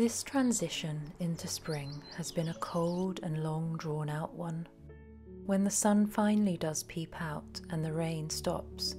This transition into spring has been a cold and long drawn-out one. When the sun finally does peep out and the rain stops,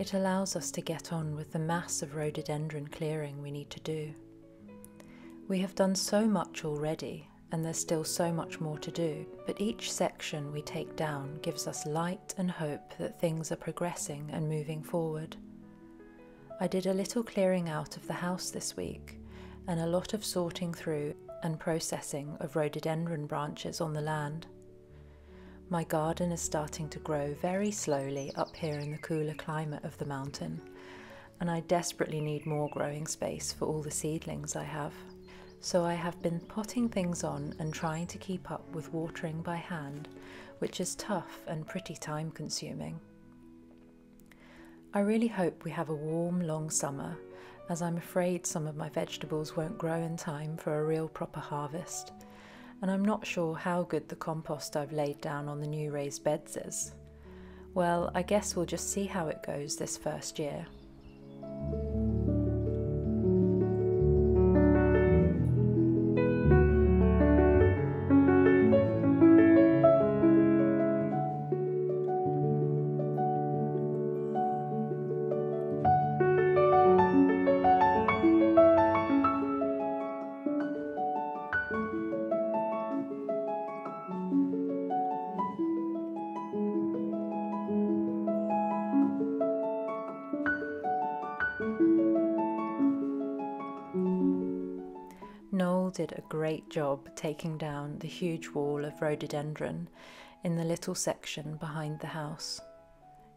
it allows us to get on with the mass of rhododendron clearing we need to do. We have done so much already, and there's still so much more to do, but each section we take down gives us light and hope that things are progressing and moving forward. I did a little clearing out of the house this week, and a lot of sorting through and processing of rhododendron branches on the land. My garden is starting to grow very slowly up here in the cooler climate of the mountain, and I desperately need more growing space for all the seedlings I have. So I have been potting things on and trying to keep up with watering by hand, which is tough and pretty time consuming. I really hope we have a warm, long summer, as I'm afraid some of my vegetables won't grow in time for a real proper harvest, and I'm not sure how good the compost I've laid down on the new raised beds is. Well, I guess we'll just see how it goes this first year. Noel did a great job taking down the huge wall of rhododendron in the little section behind the house.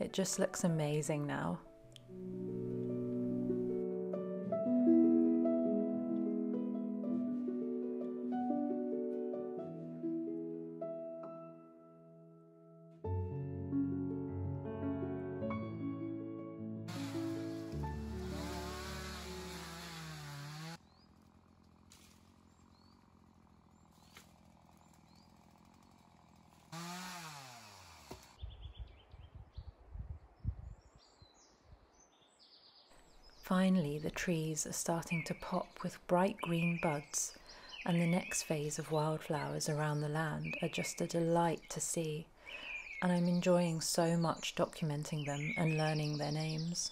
It just looks amazing now. Finally, the trees are starting to pop with bright green buds, and the next phase of wildflowers around the land are just a delight to see, and I'm enjoying so much documenting them and learning their names.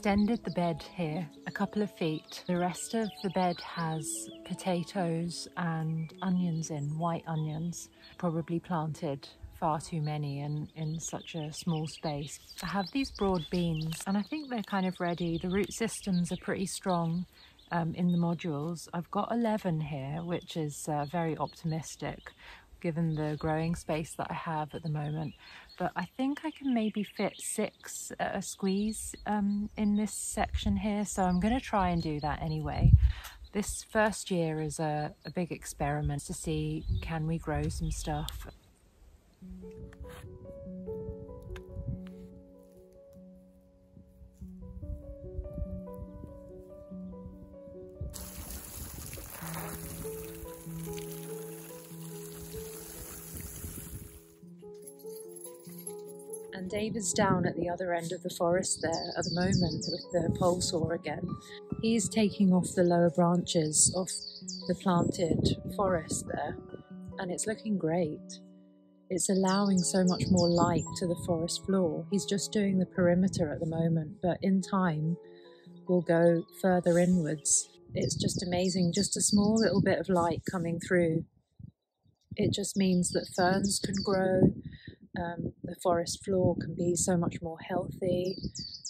extended the bed here a couple of feet. The rest of the bed has potatoes and onions in, white onions, probably planted far too many in such a small space. I have these broad beans and I think they're kind of ready. The root systems are pretty strong in the modules. I've got 11 here, which is very optimistic given the growing space that I have at the moment. But I think I can maybe fit 6 at a squeeze in this section here. So I'm going to try and do that anyway. This first year is a big experiment to see, can we grow some stuff? And Dave is down at the other end of the forest there at the moment with the pole saw again. He is taking off the lower branches of the planted forest there, and it's looking great. It's allowing so much more light to the forest floor. He's just doing the perimeter at the moment, but in time we'll go further inwards. It's just amazing, just a small little bit of light coming through. It just means that ferns can grow, the forest floor can be so much more healthy,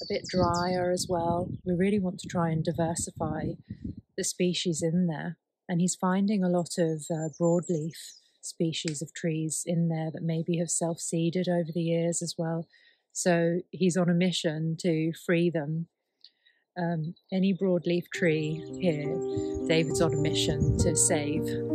a bit drier as well. We really want to try and diversify the species in there, and he's finding a lot of broadleaf species of trees in there that maybe have self-seeded over the years as well. So he's on a mission to free them. Any broadleaf tree here, David's on a mission to save.